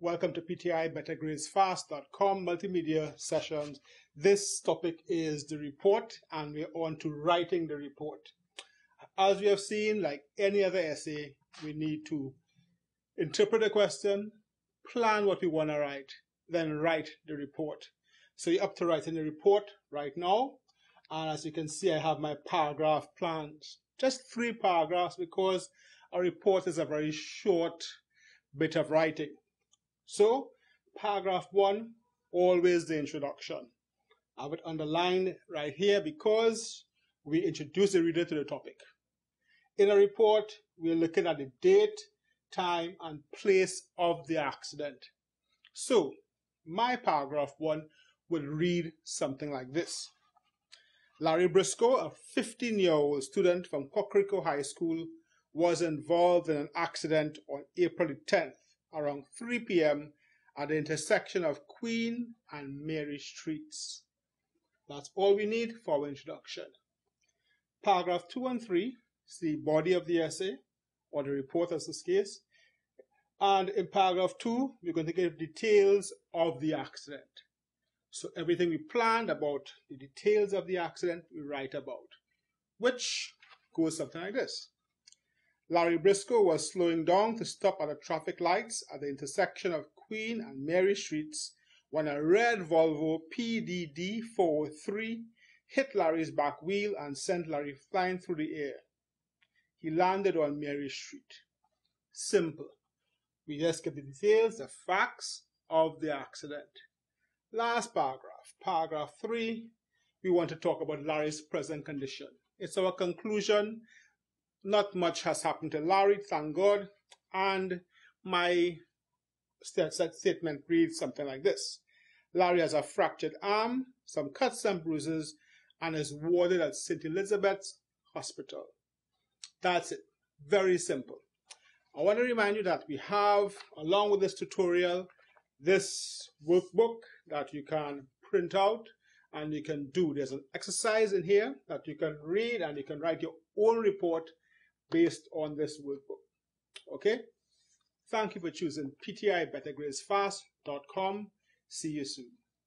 Welcome to PTI BetterGradesFast.com Multimedia Sessions. This topic is the report, and we're on to writing the report. As we have seen, like any other essay, we need to interpret a question, plan what we want to write, then write the report. So you're up to writing the report right now. And as you can see, I have my paragraph plans. Just 3 paragraphs because a report is a very short bit of writing. So, paragraph 1, always the introduction. I would underline right here because we introduce the reader to the topic. In a report, we're looking at the date, time, and place of the accident. So, my paragraph 1 would read something like this. Larry Briscoe, a 15-year-old student from Cockrico High School, was involved in an accident on April 10th. Around 3 p.m. at the intersection of Queen and Mary Streets. That's all we need for our introduction. Paragraph 2 and 3 is the body of the essay, or the report as this case. And in paragraph 2, we're going to give details of the accident. So everything we planned about the details of the accident, we write about, which goes something like this. Larry Briscoe was slowing down to stop at the traffic lights at the intersection of Queen and Mary Streets when a red Volvo PDD-403 hit Larry's back wheel and sent Larry flying through the air. He landed on Mary Street. Simple. We just get the details, the facts of the accident. Last paragraph, paragraph 3, we want to talk about Larry's present condition. It's our conclusion. Not much has happened to Larry, thank God, and my statement reads something like this. Larry has a fractured arm, some cuts and bruises, and is warded at St. Elizabeth's Hospital. That's it. Very simple. I want to remind you that we have, along with this tutorial, this workbook that you can print out and you can do. There's an exercise in here that you can read and you can write your own report based on this workbook. Okay? Thank you for choosing PTI BetterGradesFast.com. See you soon.